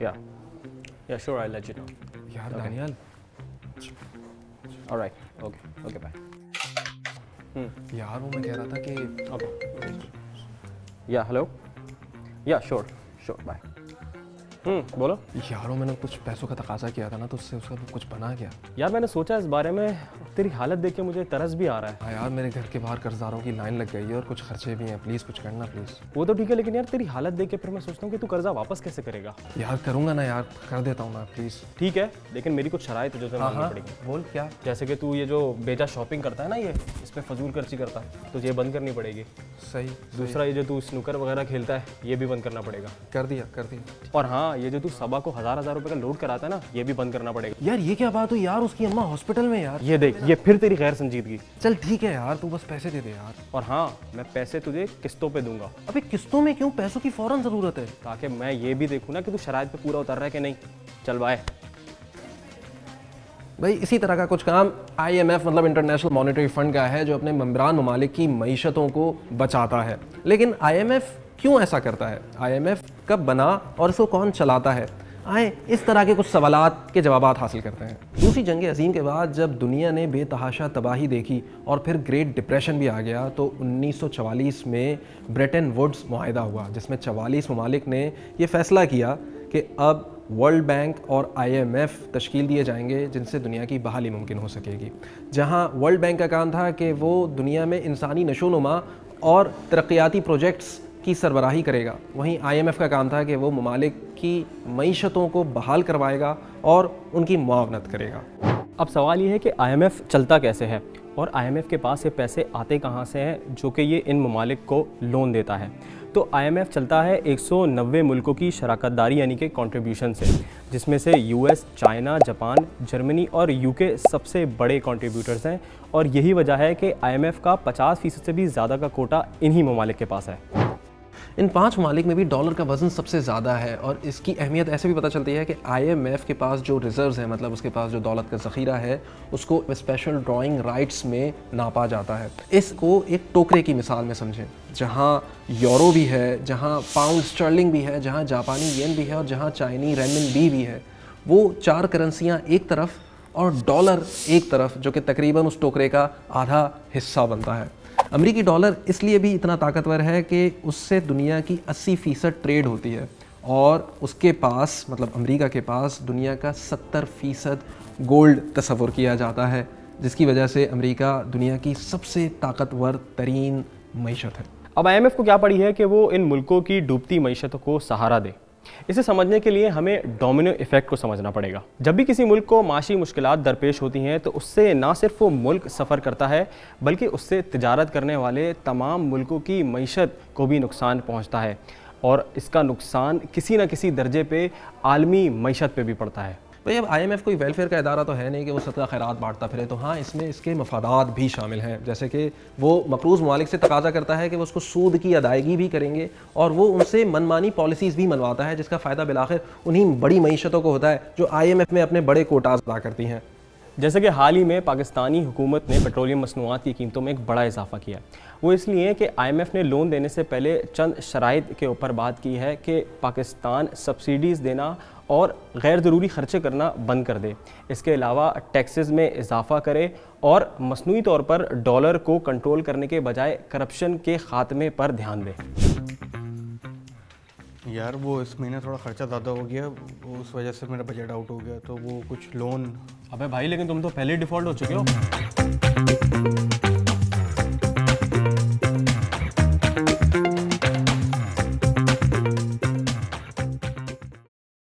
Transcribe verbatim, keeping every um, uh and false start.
Yeah. Yeah, sure, I'll let you know. Yeah, okay. Daniel. All right. Okay. Okay, bye. Hmm. यार वो मैं कह रहा था कि okay. Yeah, hello. Yeah, sure. Sure, bye. हम्म बोलो। यार वो मैंने कुछ पैसों का तकाजा किया था ना, तो उससे उसका कुछ बना गया। यार मैंने सोचा इस बारे में, तेरी हालत देख के मुझे तरस भी आ रहा है। हाँ यार, मेरे घर के बाहर कर्जदारों की लाइन लग गई है और कुछ खर्चे भी हैं। प्लीज़ कुछ करना प्लीज़। वो तो ठीक है, लेकिन यार तेरी हालत देख के फिर मैं सोचता हूँ कि तू कर्जा वापस कैसे करेगा। यार करूँगा ना यार, कर देता हूँ ना प्लीज़। ठीक है, लेकिन मेरी कुछ शराय तुझे माननी पड़ेगी। बोल क्या? जैसे कि तू ये जो बेजा शॉपिंग करता है ना, ये इस पर फजूल खर्ची करता है, तुझे ये बंद करनी पड़ेगी। सही। दूसरा ये जो तू स्नूकर वगैरह खेलता है, ये भी बंद करना पड़ेगा। कर दिया कर दिया। और हाँ, ये जो तू सबा को हजार हजार रुपए का लोड कराता है ना, ये भी बंद करना पड़ेगा। यार ये क्या बात हो यार, उसकी अम्मा हॉस्पिटल में। यार ये देख, ये फिर तेरी गैर संजीदगी। चल ठीक है यार, तू बस पैसे दे दे यार। और हाँ, मैं पैसे तुझे किस्तों पे दूंगा। अबे किस्तों में क्यों, पैसों की फौरन जरूरत है, ताकि मैं ये भी देखूँ ना कि तू शराय पे पूरा उतर रहा है कि नहीं। चल बाय। भाई इसी तरह का कुछ काम आई एम एफ मतलब इंटरनेशनल मॉनेटरी फंड का है, जो अपने मम्बरान ममालिक की मईशतों को बचाता है। लेकिन आई एम एफ क्यों ऐसा करता है? आई एम एफ कब बना और इसको कौन चलाता है? आए इस तरह के कुछ सवालात के जवाबात हासिल करते हैं। दूसरी जंग अजीम के बाद जब दुनिया ने बेतहाशा तबाही देखी और फिर ग्रेट डिप्रेशन भी आ गया, तो उन्नीस सौ चवालीस में ब्रिटेन वुड्स मुआहदा हुआ, जिसमें चवालीस ममालिक ने यह फ़ैसला किया कि अब वर्ल्ड बैंक और आई एम एफ तश्कील दिए जाएंगे, जिनसे दुनिया की बहाली मुमकिन हो सकेगी। जहाँ वर्ल्ड बैंक का काम था कि वो दुनिया में इंसानी नशोनुमा और तरक्याती प्रोजेक्ट्स की सरबराही करेगा, वहीं आई एम एफ का काम था कि वो ममालिक की मईशतों को बहाल करवाएगा और उनकी मुआवनत करेगा। अब सवाल ये है कि आई एम एफ चलता कैसे है और आई एम एफ के पास ये पैसे आते कहाँ से हैं जो कि ये इन ममालिक को लोन देता है। तो आई एम एफ चलता है एक सौ नब्बे मुल्कों की शराकतदारी यानी कि कंट्रीब्यूशन से, जिसमें से U S, China, Japan, Germany और यू के सबसे बड़े कंट्रीब्यूटर्स हैं। और यही वजह है कि आई एम एफ का पचास फ़ीसद से भी ज़्यादा का कोटा इन्हीं ममालिक के पास है। इन पांच ममालिक में भी डॉलर का वज़न सबसे ज़्यादा है, और इसकी अहमियत ऐसे भी पता चलती है कि आई एम एफ के पास जो रिज़र्व्स हैं, मतलब उसके पास जो दौलत का ज़ख़ीरा है, उसको स्पेशल ड्राइंग राइट्स में नापा जाता है। इसको एक टोकरे की मिसाल में समझें, जहाँ यूरो भी है, जहाँ पाउंड स्टर्लिंग भी है, जहाँ जापानी येन भी है और जहाँ चाइनी रेनमिन भी है। वो चार करेंसियाँ एक तरफ और डॉलर एक तरफ, जो कि तकरीबन उस टोकरे का आधा हिस्सा बनता है। अमेरिकी डॉलर इसलिए भी इतना ताकतवर है कि उससे दुनिया की अस्सी फ़ीसद ट्रेड होती है, और उसके पास मतलब अमेरिका के पास दुनिया का सत्तर फ़ीसद गोल्ड तस्वर किया जाता है, जिसकी वजह से अमेरिका दुनिया की सबसे ताकतवर तरीन मईशत है। अब आई एम एफ को क्या पड़ी है कि वो इन मुल्कों की डूबती मईशत को सहारा दे। इसे समझने के लिए हमें डोमिनो इफ़ेक्ट को समझना पड़ेगा। जब भी किसी मुल्क को माशी मुश्किलात दरपेश होती हैं, तो उससे ना सिर्फ वो मुल्क सफ़र करता है, बल्कि उससे तिजारत करने वाले तमाम मुल्कों की मईशत को भी नुकसान पहुंचता है, और इसका नुकसान किसी न किसी दर्जे पे आलमी मईशत पे भी पड़ता है। भाई अब आई एम एफ कोई वेलफेयर का अदारा तो है नहीं कि वो सदका खैरात बांटता फिरे, तो हाँ इसमें इसके मफादात भी शामिल हैं। जैसे कि वो मकरूज़ ममालिक से तकाजा करता है कि वो उसको सूद की अदायगी भी करेंगे, और वो उनसे मनमानी पॉलिसीज़ भी मनवाता है, जिसका फ़ायदा बिलाखिर उन्हीं बड़ी मईशतों को होता है जो आई एम एफ में अपने बड़े कोटाज अदा करती हैं। जैसे कि हाल ही में पाकिस्तानी हुकूमत ने पेट्रोलियम मसनूआत की कीमतों में एक बड़ा इजाफा किया है। वो इसलिए कि आई एम एफ ने लोन देने से पहले चंद शराइत के ऊपर बात की है कि पाकिस्तान सब्सिडीज़ देना और गैर ज़रूरी खर्चे करना बंद कर दे, इसके अलावा टैक्सेस में इजाफा करे, और मसनूई तौर पर डॉलर को कंट्रोल करने के बजाय करप्शन के खात्मे पर ध्यान दे। यार वो इस महीने थोड़ा खर्चा ज़्यादा हो गया, उस वजह से मेरा बजट आउट हो गया, तो वो कुछ लोन। अबे भाई, लेकिन तुम तो पहले डिफ़ॉल्ट हो चुके हो।